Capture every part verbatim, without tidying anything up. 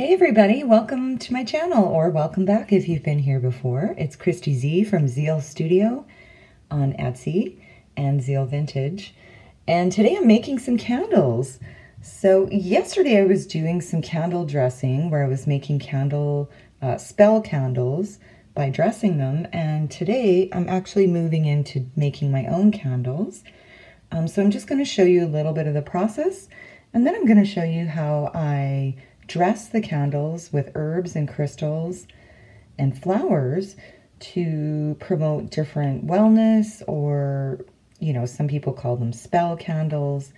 Hey everybody, welcome to my channel, or welcome back if you've been here before. It's Christy Z from Ziehl Studio on Etsy and Ziehl Vintage, and today I'm making some candles. So yesterday I was doing some candle dressing where I was making candle uh, spell candles by dressing them, and today I'm actually moving into making my own candles. Um, so I'm just going to show you a little bit of the process, and then I'm going to show you how I dress the candles with herbs and crystals and flowers to promote different wellness, or, you know, some people call them spell candles.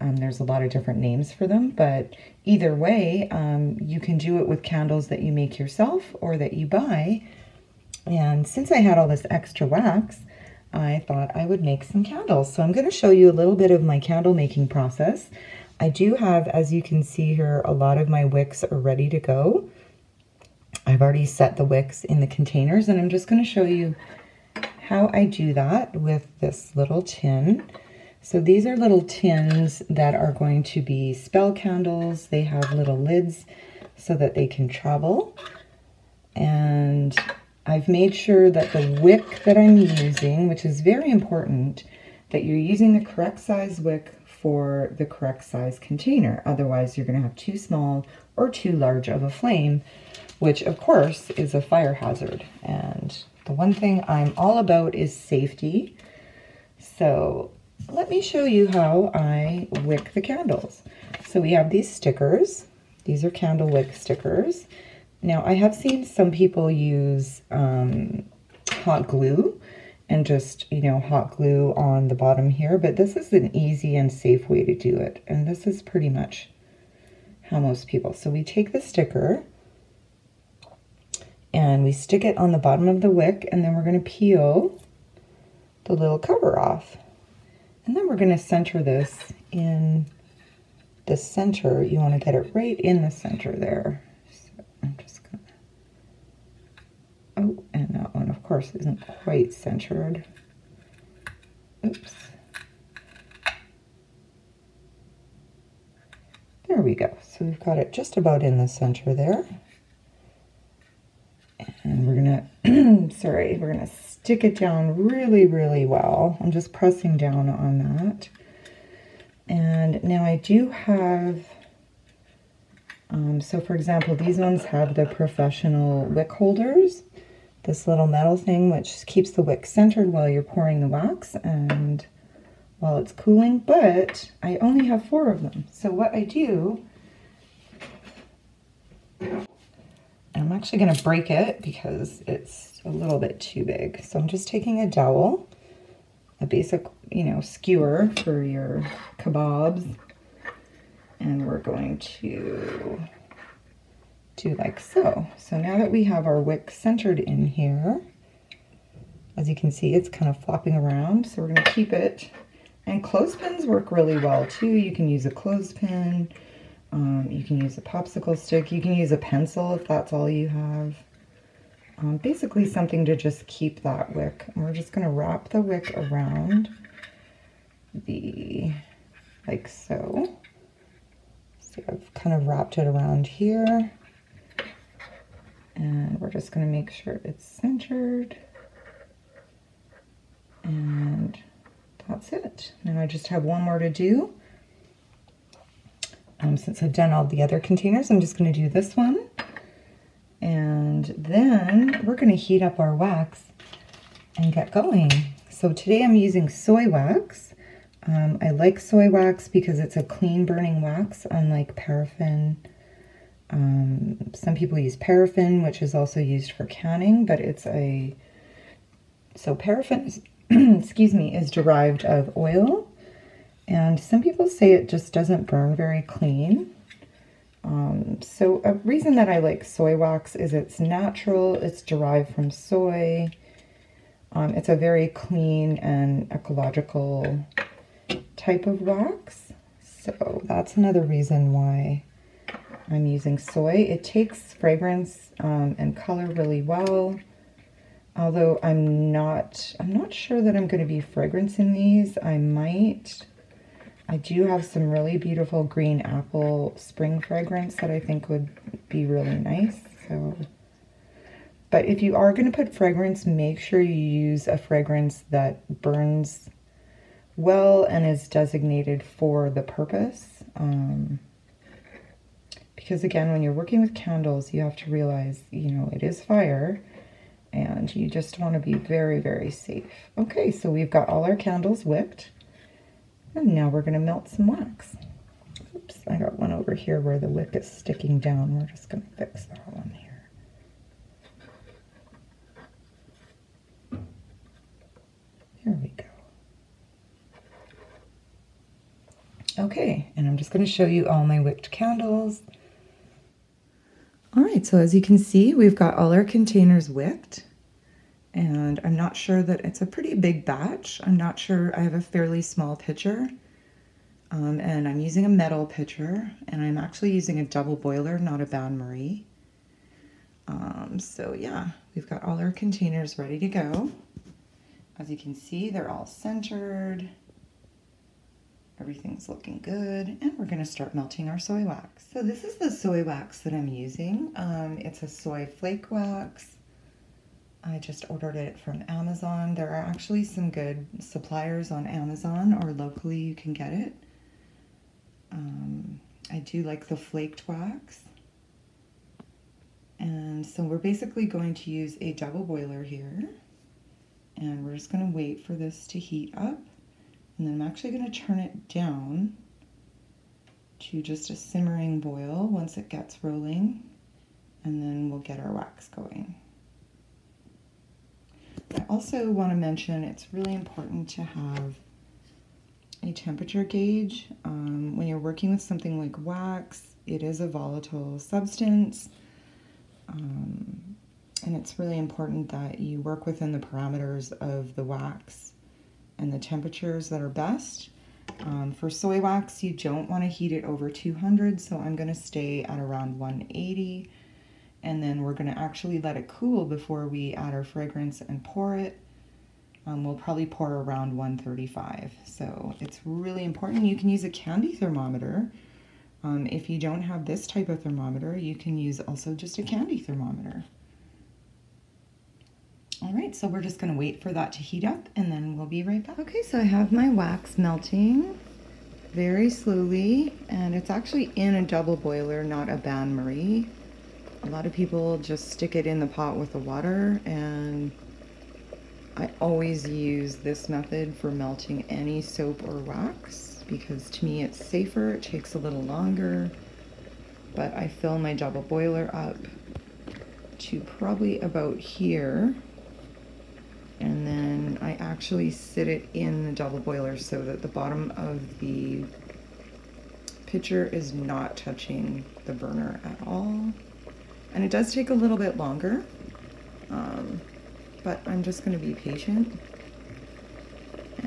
Um, there's a lot of different names for them, but either way, um, you can do it with candles that you make yourself or that you buy. And since I had all this extra wax, I thought I would make some candles. So I'm going to show you a little bit of my candle making process. I do have, as you can see here, a lot of my wicks are ready to go. I've already set the wicks in the containers, and I'm just going to show you how I do that with this little tin. So these are little tins that are going to be spell candles. They have little lids so that they can travel. And I've made sure that the wick that I'm using, which is very important, that you're using the correct size wick for the correct size container. Otherwise, you're going to have too small or too large of a flame, which of course is a fire hazard. And the one thing I'm all about is safety. So let me show you how I wick the candles. So we have these stickers. These are candle wick stickers. Now, I have seen some people use um, hot glue and just, you know, hot glue on the bottom here, but this is an easy and safe way to do it. And this is pretty much how most people. So we take the sticker and we stick it on the bottom of the wick, and then we're going to peel the little cover off. And then we're going to center this in the center. You want to get it right in the center there. I'm just gonna, oh, and that one, of course, isn't quite centered. Oops. There we go. So we've got it just about in the center there. And we're gonna, sorry, we're gonna stick it down really, really well. I'm just pressing down on that. And now I do have, Um, so for example, these ones have the professional wick holders, this little metal thing which keeps the wick centered while you're pouring the wax and while it's cooling, but I only have four of them. So what I do, I'm actually going to break it because it's a little bit too big. So I'm just taking a dowel, a basic, you know, skewer for your kebabs. And we're going to do like so. So now that we have our wick centered in here, as you can see, it's kind of flopping around. So we're going to keep it. And clothespins work really well too. You can use a clothespin. Um, you can use a popsicle stick. You can use a pencil if that's all you have. Um, basically something to just keep that wick. And we're just going to wrap the wick around the, like so. So I've kind of wrapped it around here, and we're just going to make sure it's centered, and that's it. Now I just have one more to do. Um, since I've done all the other containers, I'm just going to do this one, and then we're going to heat up our wax and get going. So today I'm using soy wax. Um, I like soy wax because it's a clean burning wax, unlike paraffin. Um, some people use paraffin, which is also used for canning, but it's a, so paraffin, is, excuse me, is derived of oil, and some people say it just doesn't burn very clean. Um, so a reason that I like soy wax is it's natural, it's derived from soy, um, it's a very clean and ecological type of wax. So that's another reason why I'm using soy. It takes fragrance um, and color really well, although I'm not I'm not sure that I'm going to be fragrancing these. I might I do have some really beautiful green apple spring fragrance that I think would be really nice. So, but if you are going to put fragrance, make sure you use a fragrance that burns well and is designated for the purpose. Um, because again, when you're working with candles, you have to realize, you know, it is fire and you just want to be very, very safe. Okay, so we've got all our candles whipped. And now we're going to melt some wax. Oops, I got one over here where the wick is sticking down. We're just going to fix that one here. Here we go. Okay, and I'm just going to show you all my wicked candles. All right, so as you can see, we've got all our containers wicked. And I'm not sure that it's a pretty big batch. I'm not sure. I have a fairly small pitcher, um, and I'm using a metal pitcher, and I'm actually using a double boiler, not a bain marie. Um, so yeah, we've got all our containers ready to go. As you can see, they're all centered. Everything's looking good, and we're gonna start melting our soy wax. So this is the soy wax that I'm using. Um, it's a soy flake wax. I just ordered it from Amazon. There are actually some good suppliers on Amazon, or locally you can get it. Um, I do like the flaked wax. And so we're basically going to use a double boiler here. And we're just going to wait for this to heat up. And then I'm actually going to turn it down to just a simmering boil once it gets rolling. And then we'll get our wax going. I also want to mention it's really important to have a temperature gauge. Um, when you're working with something like wax, it is a volatile substance, um, and it's really important that you work within the parameters of the wax and the temperatures that are best. Um, for soy wax, you don't want to heat it over two hundred, so I'm going to stay at around one eighty. And then we're going to actually let it cool before we add our fragrance and pour it. Um, we'll probably pour around one thirty-five. So it's really important. You can use a candy thermometer. Um, if you don't have this type of thermometer, you can use also just a candy thermometer. All right, so we're just going to wait for that to heat up and then we'll be right back. Okay, so I have my wax melting very slowly, and it's actually in a double boiler, not a bain marie. A lot of people just stick it in the pot with the water, and I always use this method for melting any soap or wax because to me it's safer, it takes a little longer, but I fill my double boiler up to probably about here, and then I actually sit it in the double boiler so that the bottom of the pitcher is not touching the burner at all. And it does take a little bit longer, um, but I'm just going to be patient.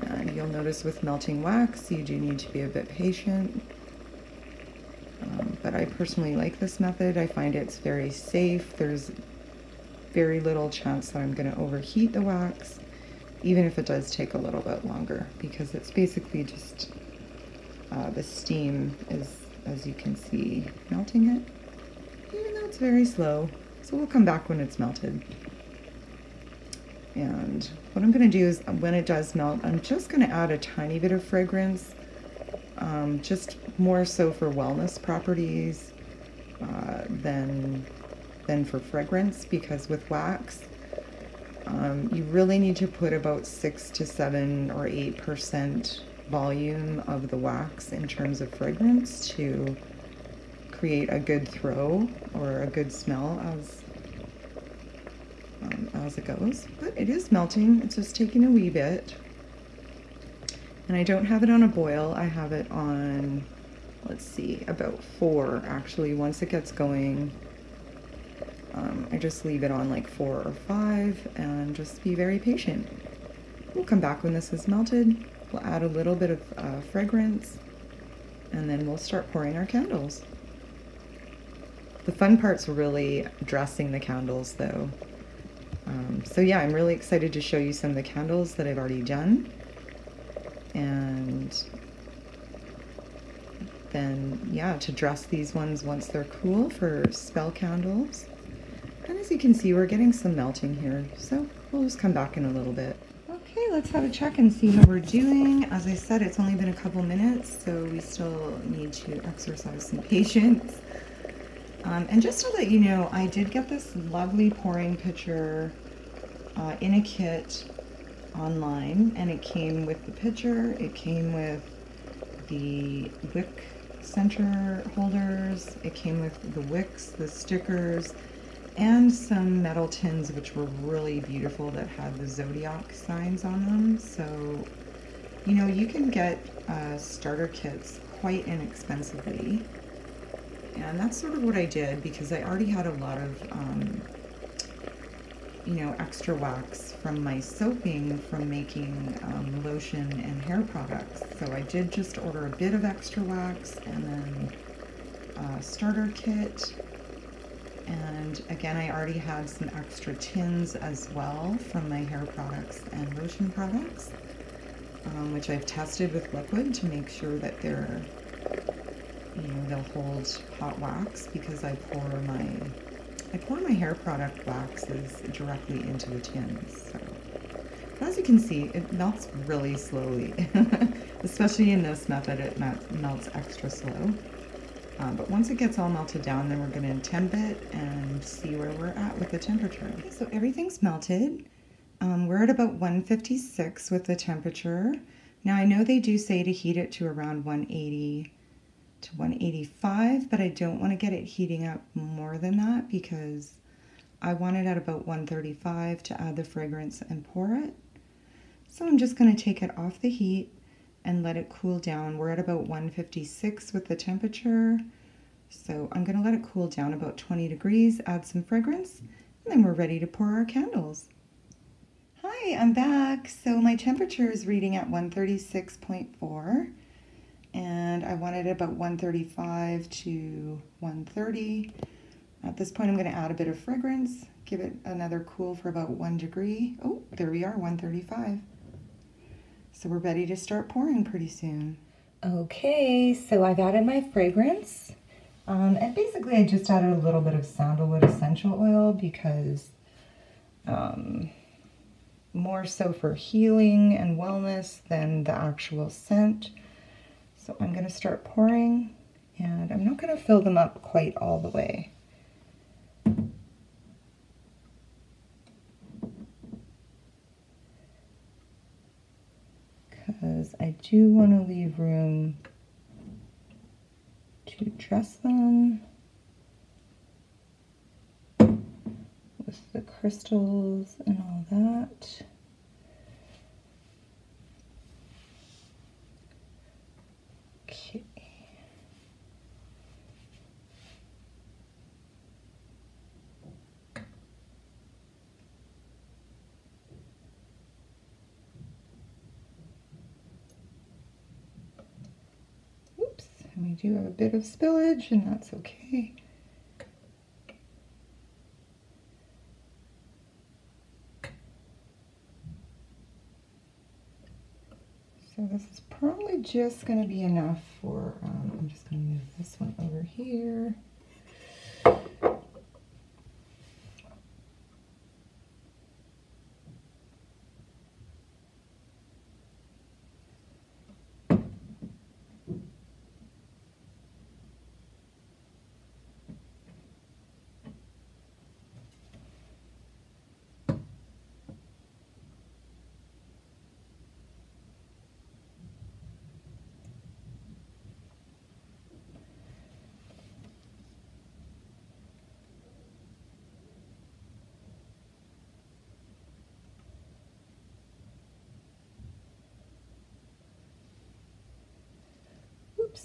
And you'll notice with melting wax, you do need to be a bit patient. Um, but I personally like this method. I find it's very safe. There's very little chance that I'm going to overheat the wax, even if it does take a little bit longer, because it's basically just uh, the steam is, as you can see, melting it. It's very slow, so we'll come back when it's melted. And what I'm going to do is, when it does melt, I'm just going to add a tiny bit of fragrance, um, just more so for wellness properties uh, than than for fragrance, because with wax, um, you really need to put about six to seven or eight percent volume of the wax in terms of fragrance to create a good throw or a good smell as um, as it goes. But it is melting, it's just taking a wee bit. And I don't have it on a boil, I have it on, let's see, about four actually. Once it gets going, um, I just leave it on like four or five and just be very patient. We'll come back when this is melted, we'll add a little bit of uh, fragrance, and then we'll start pouring our candles. The fun part's really dressing the candles though. Um, so yeah, I'm really excited to show you some of the candles that I've already done. And then yeah, to dress these ones once they're cool for spell candles. And as you can see, we're getting some melting here, so we'll just come back in a little bit. Okay, let's have a check and see how we're doing. As I said, it's only been a couple minutes, so we still need to exercise some patience. Um, and just to let you know, I did get this lovely pouring pitcher uh, in a kit online, and it came with the pitcher, it came with the wick center holders, it came with the wicks, the stickers, and some metal tins which were really beautiful that had the zodiac signs on them. So, you know, you can get uh, starter kits quite inexpensively, and that's sort of what I did because I already had a lot of um, you know, extra wax from my soaping from making um, lotion and hair products. So I did just order a bit of extra wax and then a starter kit. And again, I already had some extra tins as well from my hair products and lotion products, um, which I've tested with liquid to make sure that they're, you know, they'll hold hot wax, because I pour my I pour my hair product waxes directly into the tins. So, but as you can see, it melts really slowly. Especially in this method, it melts extra slow. Uh, but once it gets all melted down, then we're going to temp it and see where we're at with the temperature. Okay, so everything's melted. Um, we're at about one fifty-six with the temperature. Now I know they do say to heat it to around one eighty to one eighty-five, but I don't want to get it heating up more than that because I want it at about one thirty-five to add the fragrance and pour it. So I'm just going to take it off the heat and let it cool down. We're at about one fifty-six with the temperature, so I'm going to let it cool down about twenty degrees, add some fragrance, and then we're ready to pour our candles. Hi, I'm back. So my temperature is reading at one thirty-six point four. And I wanted it about one thirty-five to one thirty. At this point, I'm going to add a bit of fragrance, give it another cool for about one degree. Oh, there we are, one thirty-five. So we're ready to start pouring pretty soon. Okay, so I've added my fragrance. Um, and basically, I just added a little bit of sandalwood essential oil because um, more so for healing and wellness than the actual scent. So I'm going to start pouring, and I'm not going to fill them up quite all the way. Because I do want to leave room to dress them with the crystals and all that. And we do have a bit of spillage, and that's okay. So this is probably just going to be enough for, um, I'm just going to move this one over here.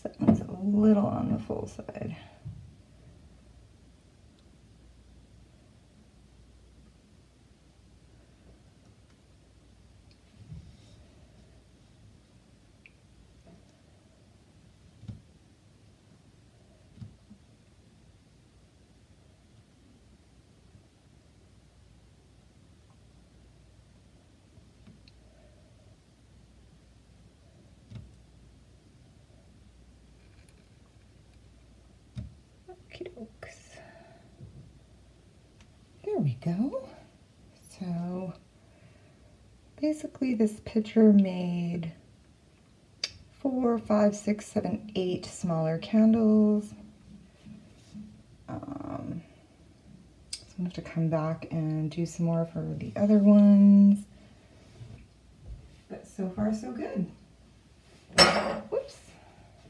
That one's a little on the full side. Okey-dokes. There we go. So basically this pitcher made four, five, six, seven, eight smaller candles. Um, so I'm going to have to come back and do some more for the other ones. But so far so good. Whoops.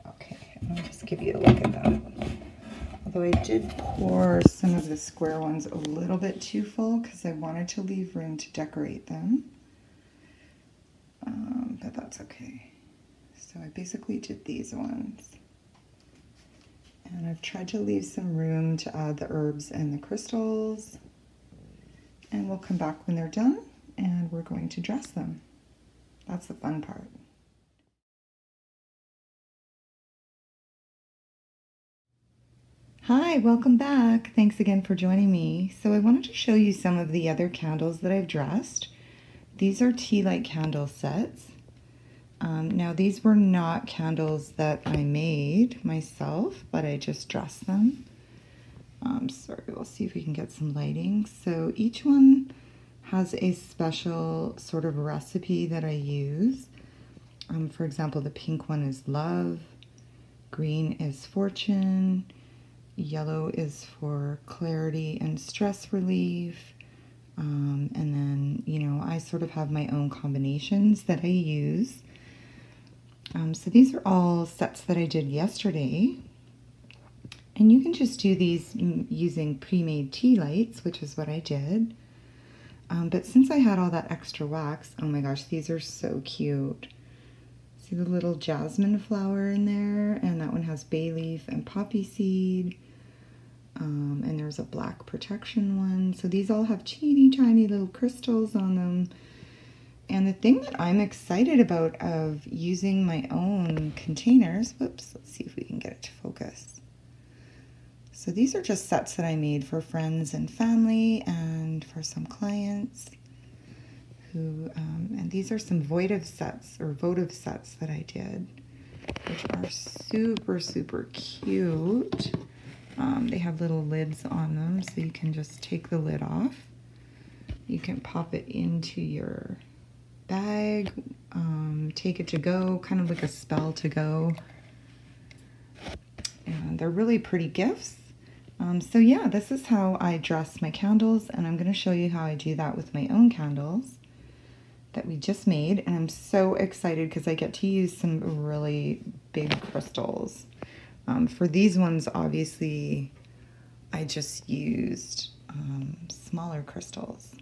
Okay, I'll just give you a look at that. Although I did pour some of the square ones a little bit too full because I wanted to leave room to decorate them. Um, but that's okay. So I basically did these ones. And I've tried to leave some room to add the herbs and the crystals. And we'll come back when they're done and we're going to dress them. That's the fun part. Hi, welcome back. Thanks again for joining me. So I wanted to show you some of the other candles that I've dressed. These are tea light candle sets. Um, now these were not candles that I made myself, but I just dressed them. Um, sorry, we'll see if we can get some lighting. So each one has a special sort of recipe that I use. Um, for example, the pink one is love, green is fortune, yellow is for clarity and stress relief. Um, and then, you know, I sort of have my own combinations that I use. Um, so these are all sets that I did yesterday, and you can just do these using pre-made tea lights, which is what I did. Um, but since I had all that extra wax, oh my gosh, these are so cute. See the little jasmine flower in there, and that one has bay leaf and poppy seed, um, and there's a black protection one. So these all have teeny tiny little crystals on them. And the thing that I'm excited about of using my own containers, whoops, let's see if we can get it to focus. So these are just sets that I made for friends and family and for some clients who, um, and these are some votive sets or votive sets that I did, which are super, super cute. Um, they have little lids on them, so you can just take the lid off. You can pop it into your bag, um, take it to go, kind of like a spell to go. And they're really pretty gifts. Um, so yeah, this is how I dress my candles, and I'm going to show you how I do that with my own candles that we just made. And I'm so excited because I get to use some really big crystals. Um, for these ones, obviously, I just used um, smaller crystals.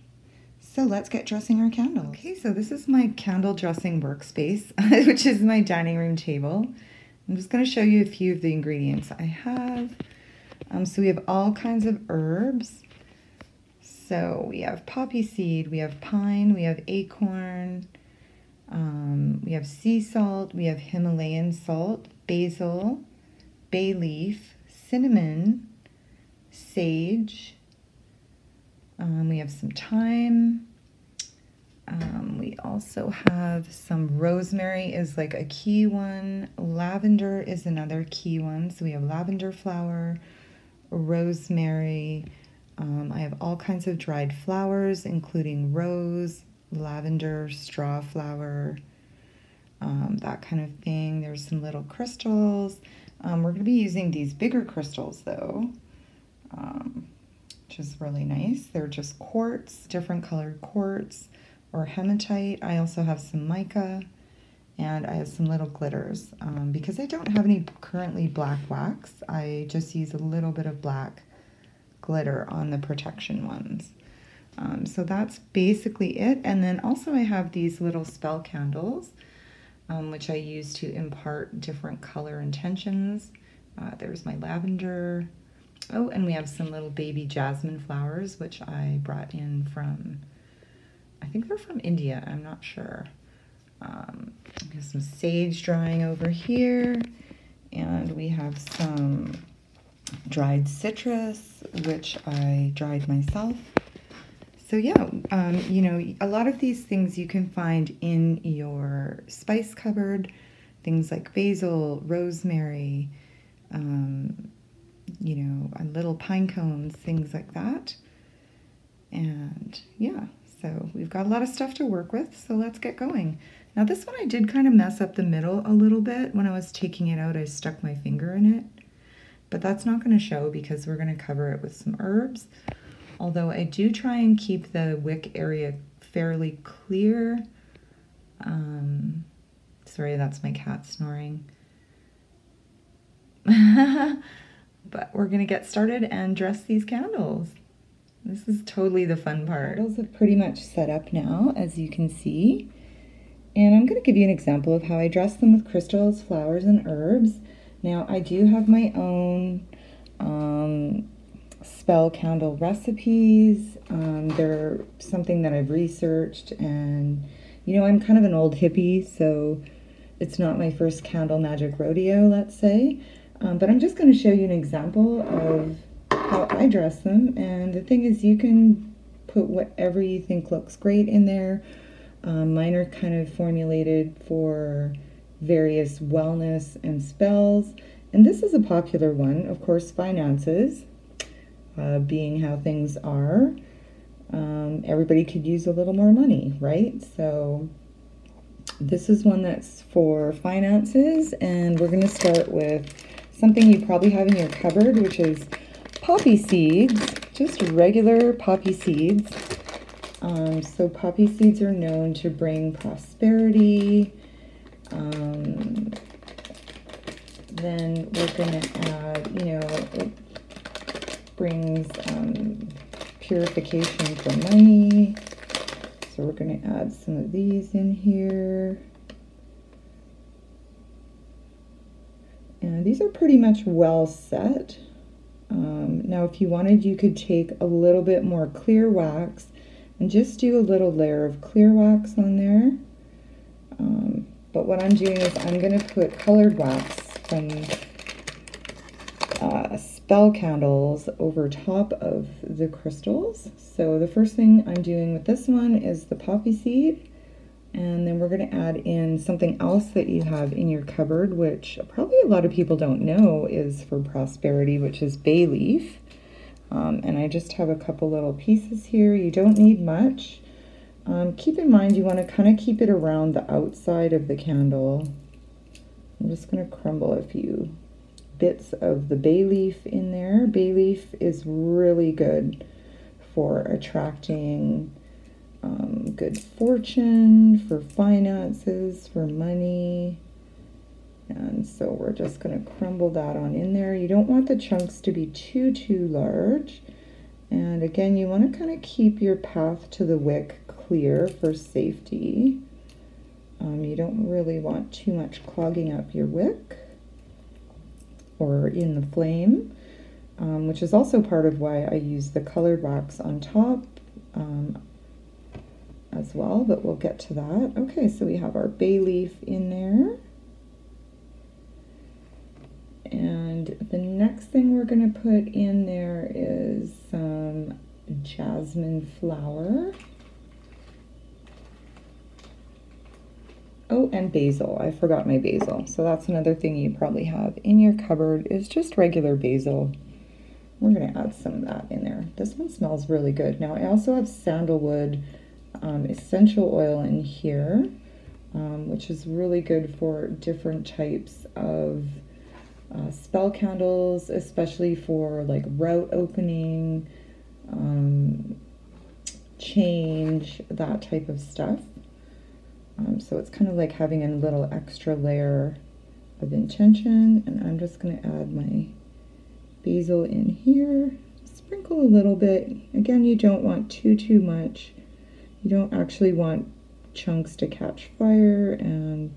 So let's get dressing our candles. Okay, so this is my candle dressing workspace, which is my dining room table. I'm just going to show you a few of the ingredients I have. Um, so we have all kinds of herbs. So we have poppy seed, we have pine, we have acorn, um, we have sea salt, we have Himalayan salt, basil, bay leaf, cinnamon, sage, um, we have some thyme. Um, we also have some rosemary is like a key one. Lavender is another key one. So we have lavender flower, rosemary. Um, I have all kinds of dried flowers, including rose, lavender, straw flower, um, that kind of thing. There's some little crystals. Um, we're going to be using these bigger crystals though, um, which is really nice. They're just quartz, different colored quartz, or hematite. I also have some mica, and I have some little glitters. Um, because I don't have any currently black wax, I just use a little bit of black glitter on the protection ones. Um, so that's basically it. And then also I have these little spell candles, um, which I use to impart different color intentions. Uh, there's my lavender. Oh, and we have some little baby jasmine flowers, which I brought in from, I think they're from India, I'm not sure. Um, we have some sage drying over here, and we have some dried citrus, which I dried myself. So yeah, um, you know, a lot of these things you can find in your spice cupboard, things like basil, rosemary, um, you know, little pine cones, things like that. And yeah, so we've got a lot of stuff to work with, so let's get going. Now this one I did kind of mess up the middle a little bit. When I was taking it out, I stuck my finger in it, but that's not going to show because we're going to cover it with some herbs. Although I do try and keep the wick area fairly clear. Um, sorry, that's my cat snoring. But we're going to get started and dress these candles. This is totally the fun part. Candles are pretty much set up now, as you can see. And I'm going to give you an example of how I dress them with crystals, flowers, and herbs. Now, I do have my own um, spell candle recipes. Um, they're something that I've researched, and you know, I'm kind of an old hippie, so it's not my first candle magic rodeo, let's say. Um, but I'm just going to show you an example of how I dress them. And the thing is, you can put whatever you think looks great in there. Um, mine are kind of formulated for various wellness and spells. And this is a popular one, of course, finances, uh, being how things are. Um, everybody could use a little more money, right? So this is one that's for finances, and we're going to start with something you probably have in your cupboard, which is poppy seeds, just regular poppy seeds. Um, so poppy seeds are known to bring prosperity. Um, then we're going to add, you know, it brings um, purification for money. So we're going to add some of these in here. And these are pretty much well set. Um, now, if you wanted, you could take a little bit more clear wax and just do a little layer of clear wax on there. Um, but what I'm doing is I'm going to put colored wax from uh, spell candles over top of the crystals. So the first thing I'm doing with this one is the poppy seed. And then we're going to add in something else that you have in your cupboard, which probably a lot of people don't know is for prosperity, which is bay leaf. Um, and I just have a couple little pieces here. You don't need much. Um, keep in mind you want to kind of keep it around the outside of the candle. I'm just going to crumble a few bits of the bay leaf in there. Bay leaf is really good for attracting Um, good fortune, for finances, for money. And so we're just going to crumble that on in there. You don't want the chunks to be too, too large. And again, you want to kind of keep your path to the wick clear for safety. Um, you don't really want too much clogging up your wick or in the flame, um, which is also part of why I use the colored wax on top. Um, as well, but we'll get to that. Okay, so we have our bay leaf in there. And the next thing we're going to put in there is some jasmine flower. Oh, and basil. I forgot my basil. So that's another thing you probably have in your cupboard is just regular basil. We're going to add some of that in there. This one smells really good. Now I also have sandalwood Um, essential oil in here, um, which is really good for different types of uh, spell candles, especially for like route opening, um, change, that type of stuff. Um, so it's kind of like having a little extra layer of intention, and I'm just going to add my basil in here, sprinkle a little bit. Again, you don't want too, too much. You don't actually want chunks to catch fire, and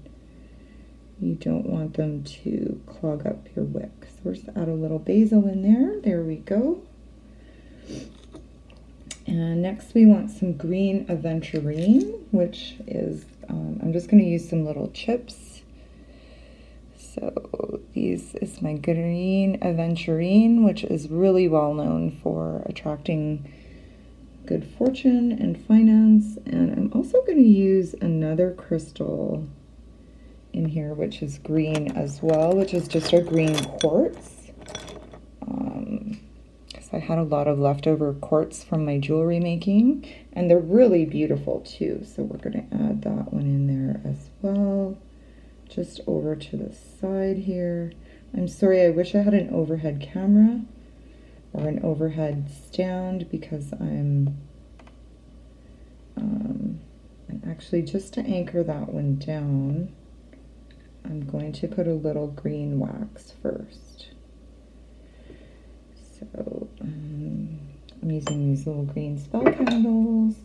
you don't want them to clog up your wick. So we're just add a little basil in there. There we go. And next we want some green aventurine, which is, um, I'm just going to use some little chips. So these is my green aventurine, which is really well known for attracting good fortune and finance. And I'm also going to use another crystal in here, which is green as well, which is just our green quartz. Uh, I had a lot of leftover quartz from my jewelry making, and they're really beautiful too. So we're going to add that one in there as well, just over to the side here. I'm sorry, I wish I had an overhead camera or an overhead stand, because I'm um, and actually just to anchor that one down, I'm going to put a little green wax first. So um, I'm using these little green spell candles,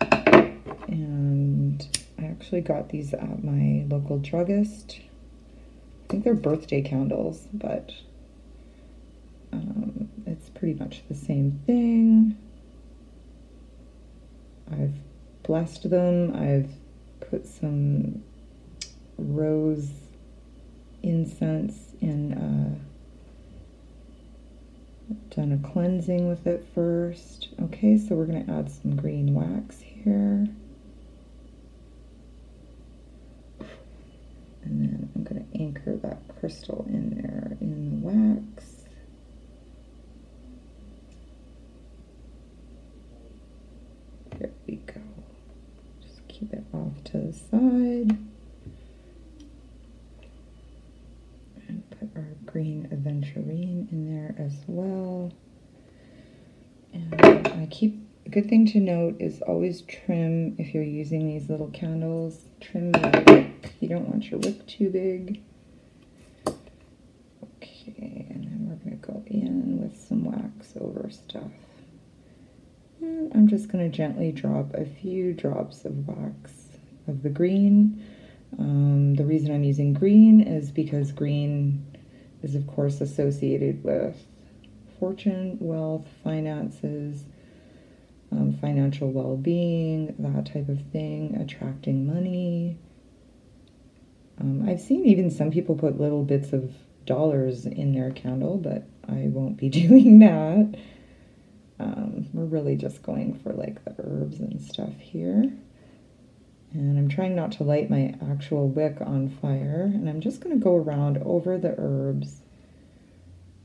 and I actually got these at my local druggist. I think they're birthday candles, but um, it's pretty much the same thing. I've blessed them. I've put some rose incense in. Uh, done a cleansing with it first. Okay, so we're going to add some green wax here. And then I'm going to anchor that crystal in there in the wax. There we go. Just keep it off to the side. And put our green aventurine in there as well. And I keep, a good thing to note is always trim, if you're using these little candles, trim your. You don't want your wick too big. Okay, and then we're going to go in with some wax over stuff. And I'm just going to gently drop a few drops of wax of the green. Um, the reason I'm using green is because green is, of course, associated with fortune, wealth, finances, um, financial well-being, that type of thing, attracting money. Um, I've seen even some people put little bits of dollars in their candle, but I won't be doing that. Um, we're really just going for like the herbs and stuff here. And I'm trying not to light my actual wick on fire. And I'm just going to go around over the herbs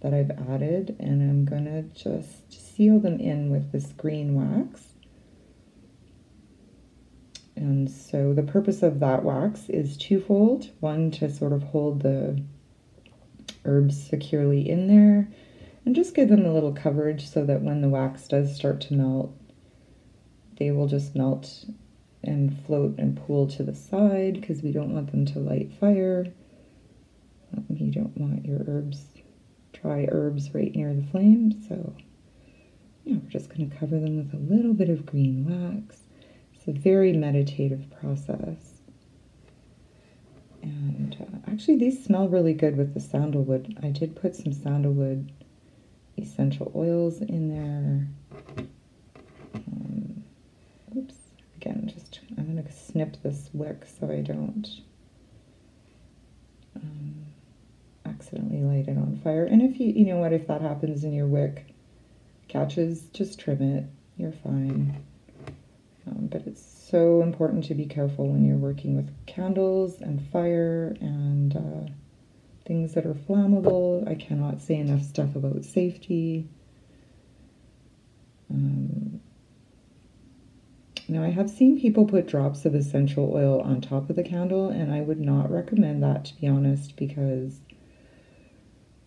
that I've added. And I'm going to just seal them in with this green wax. And so the purpose of that wax is twofold. One, to sort of hold the herbs securely in there and just give them a little coverage so that when the wax does start to melt, they will just melt and float and pool to the side, because we don't want them to light fire. You don't want your herbs, dry herbs, right near the flame. So yeah, we're just going to cover them with a little bit of green wax. It's a very meditative process. And uh, actually these smell really good with the sandalwood. I did put some sandalwood essential oils in there. Um, oops, again, just I'm going to snip this wick so I don't um, accidentally light it on fire. And if you, you know what, if that happens and your wick catches, just trim it, you're fine. Um, but it's so important to be careful when you're working with candles and fire and uh, things that are flammable. I cannot say enough stuff about safety. Um, now, I have seen people put drops of essential oil on top of the candle, and I would not recommend that, to be honest, because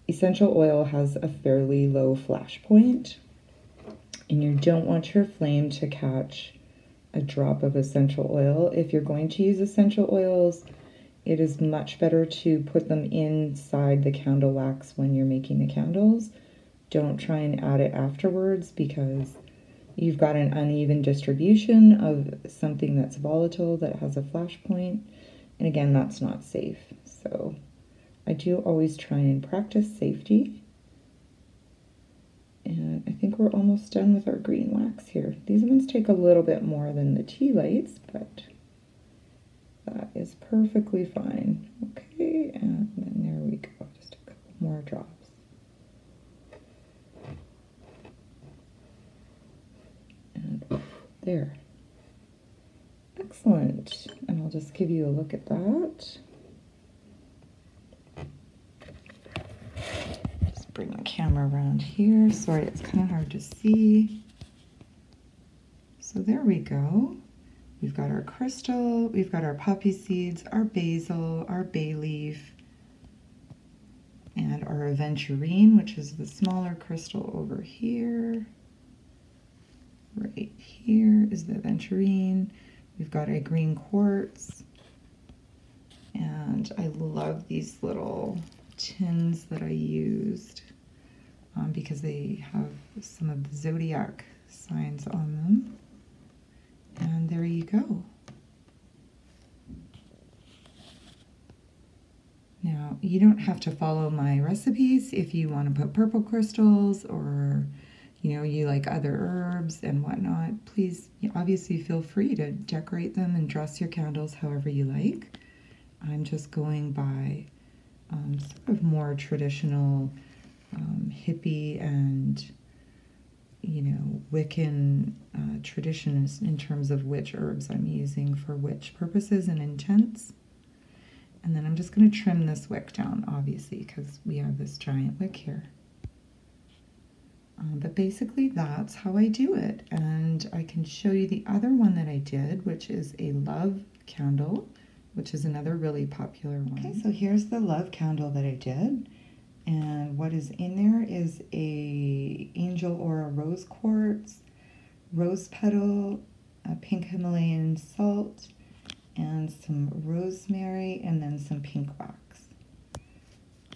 essential oil has a fairly low flash point, and you don't want your flame to catch a drop of essential oil. If you're going to use essential oils, it is much better to put them inside the candle wax when you're making the candles. Don't try and add it afterwards, because you've got an uneven distribution of something that's volatile that has a flash point. And again, that's not safe. So I do always try and practice safety. And I think we're almost done with our green wax here. These ones take a little bit more than the tea lights, but that is perfectly fine. Okay, and then there we go. Just a couple more drops. And there. Excellent. And I'll just give you a look at that. bring the camera around here. Sorry, it's kind of hard to see. So there we go. We've got our crystal, we've got our poppy seeds, our basil, our bay leaf, and our aventurine, which is the smaller crystal over here. Right here is the aventurine. We've got a green quartz. And I love these little tins that I used um, because they have some of the zodiac signs on them. And there you go. Now, you don't have to follow my recipes if you want to put purple crystals or, you know, you like other herbs and whatnot. Please, obviously, feel free to decorate them and dress your candles however you like. I'm just going by um, sort of more traditional um, hippie and, you know, Wiccan uh, traditions in terms of which herbs I'm using for which purposes and intents. And then I'm just going to trim this wick down, obviously, because we have this giant wick here. Um, but basically, that's how I do it. And I can show you the other one that I did, which is a love candle, which is another really popular one. Okay, so here's the love candle that I did. And what is in there is a angel or a rose quartz, rose petal, a pink Himalayan salt, and some rosemary, and then some pink wax.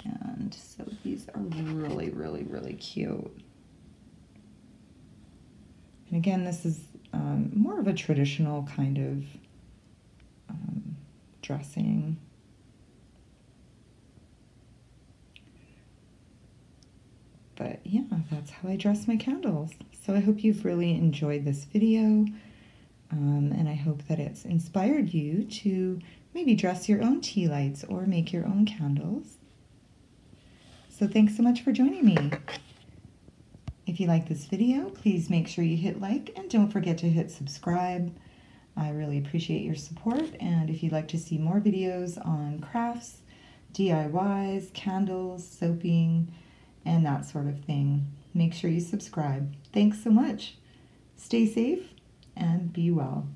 And so these are really, really, really cute. And again, this is um, more of a traditional kind of um, dressing. But yeah, that's how I dress my candles. So I hope you've really enjoyed this video. Um, and I hope that it's inspired you to maybe dress your own tea lights or make your own candles. So thanks so much for joining me. If you like this video, please make sure you hit like and don't forget to hit subscribe. I really appreciate your support. And if you'd like to see more videos on crafts, D I Ys, candles, soaping, and that sort of thing, make sure you subscribe. Thanks so much. Stay safe and be well.